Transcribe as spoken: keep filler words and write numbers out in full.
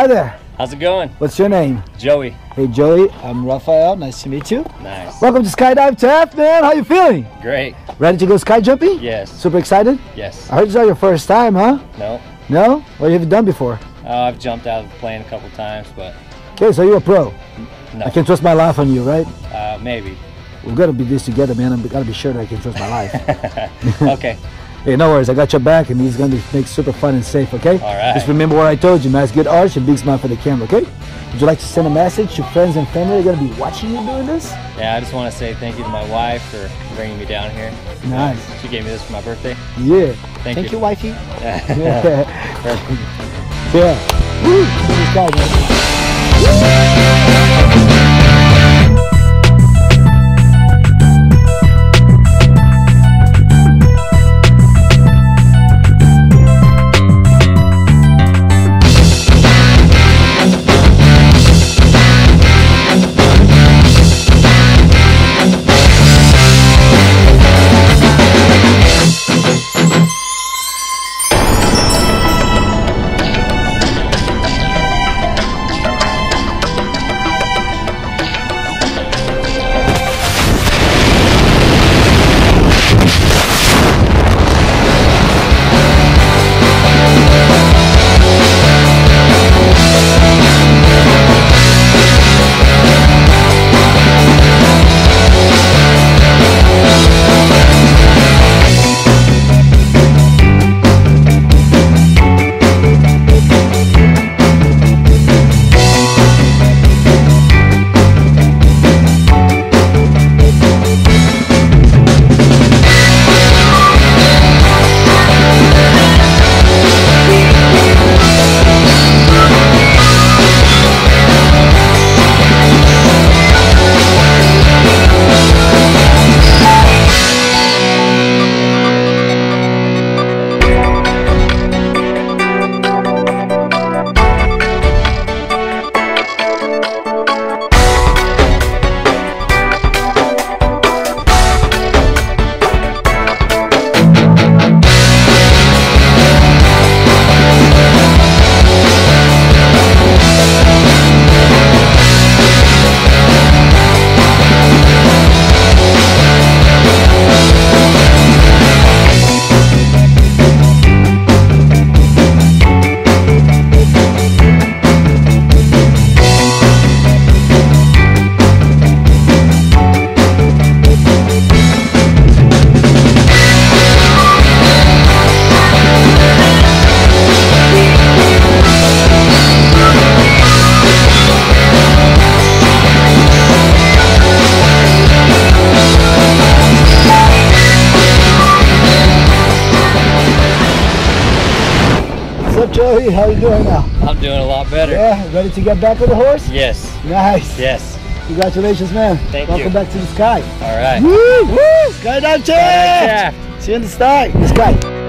Hi there. How's it going? What's your name? Joey. Hey Joey, I'm Raphael. Nice to meet you. Nice. Welcome to Skydive Taft, man. How you feeling? Great. Ready to go sky jumping? Yes. Super excited? Yes. I heard it's not your first time, huh? No. No? What have you done before? Uh, I've jumped out of the plane a couple times, but... Okay, so you're a pro? No. I can trust my life on you, right? Uh, maybe. We've got to do this together, man. I've got to be sure that I can trust my life. Okay. Hey, no worries. I got your back, and he's going to make super fun and safe, okay? All right. Just remember what I told you, man. It's good arch and big smile for the camera, okay? Would you like to send a message to friends and family that are going to be watching you doing this? Yeah, I just want to say thank you to my wife for bringing me down here. Nice. She gave me this for my birthday. Yeah. Thank, thank you. you, wifey. Yeah. Yeah. Woo! This guy, man. Woo! Joey, how you doing now? I'm doing a lot better. Yeah, ready to get back on the horse? Yes. Nice. Yes. Congratulations, man. Thank Welcome you. Welcome back to the sky. All right. Woo! Woo! Skydive Taft! See you in the sky. The sky.